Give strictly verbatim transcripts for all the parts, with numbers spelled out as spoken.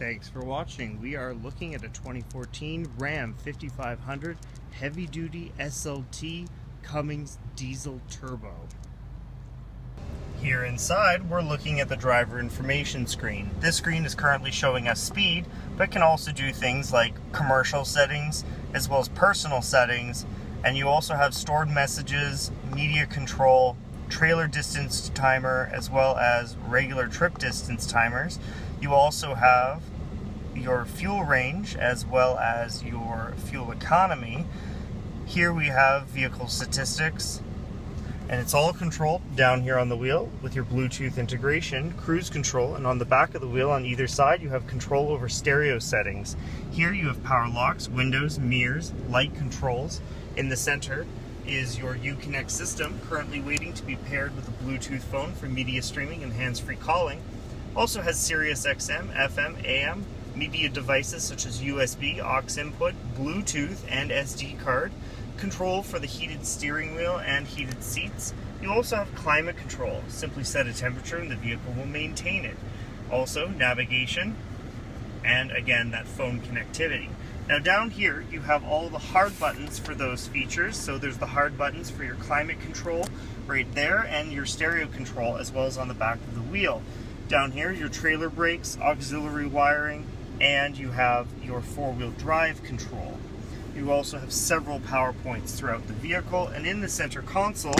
Thanks for watching. We are looking at a twenty fourteen Ram fifty-five hundred heavy duty S L T Cummins diesel turbo. Here inside, we're looking at the driver information screen. This screen is currently showing us speed, but can also do things like commercial settings, as well as personal settings, and you also have stored messages, media control, trailer distance timer, as well as regular trip distance timers. You also have your fuel range, as well as your fuel economy. Here we have vehicle statistics, and it's all controlled down here on the wheel with your Bluetooth integration, cruise control, and on the back of the wheel on either side you have control over stereo settings. Here you have power locks, windows, mirrors, light controls. In the center is your UConnect system, currently waiting to be paired with a Bluetooth phone for media streaming and hands-free calling. Also has Sirius X M, F M, A M, media devices such as U S B, aux input, Bluetooth, and S D card. Control for the heated steering wheel and heated seats. You also have climate control. Simply set a temperature and the vehicle will maintain it. Also navigation, and again that phone connectivity. Now down here you have all the hard buttons for those features. So there's the hard buttons for your climate control right there, and your stereo control, as well as on the back of the wheel. Down here your trailer brakes, auxiliary wiring, and you have your four-wheel drive control. You also have several power points throughout the vehicle, and in the center console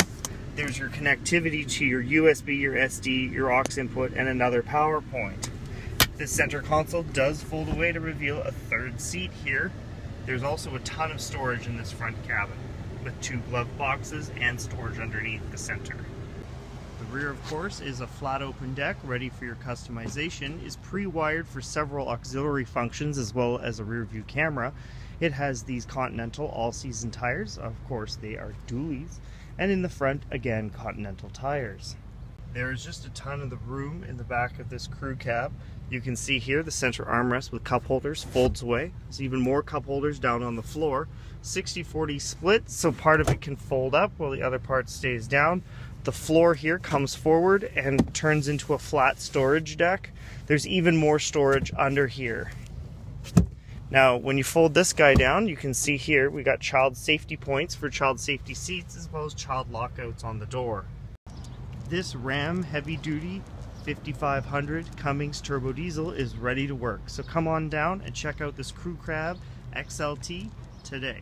there's your connectivity to your U S B, your S D, your aux input, and another power point. The center console does fold away to reveal a third seat here. There's also a ton of storage in this front cabin, with two glove boxes and storage underneath the center. The rear, of course, is a flat open deck ready for your customization, is pre-wired for several auxiliary functions as well as a rear view camera. It has these Continental all-season tires, of course they are dualies, and in the front, again, Continental tires. There is just a ton of the room in the back of this crew cab. You can see here the center armrest with cup holders folds away. There's even more cup holders down on the floor. sixty forty split, so part of it can fold up while the other part stays down. The floor here comes forward and turns into a flat storage deck. There's even more storage under here. Now, when you fold this guy down, you can see here we got child safety points for child safety seats, as well as child lockouts on the door. This Ram heavy duty fifty-five hundred Cummins turbo diesel is ready to work. So come on down and check out this crew cab X L T today.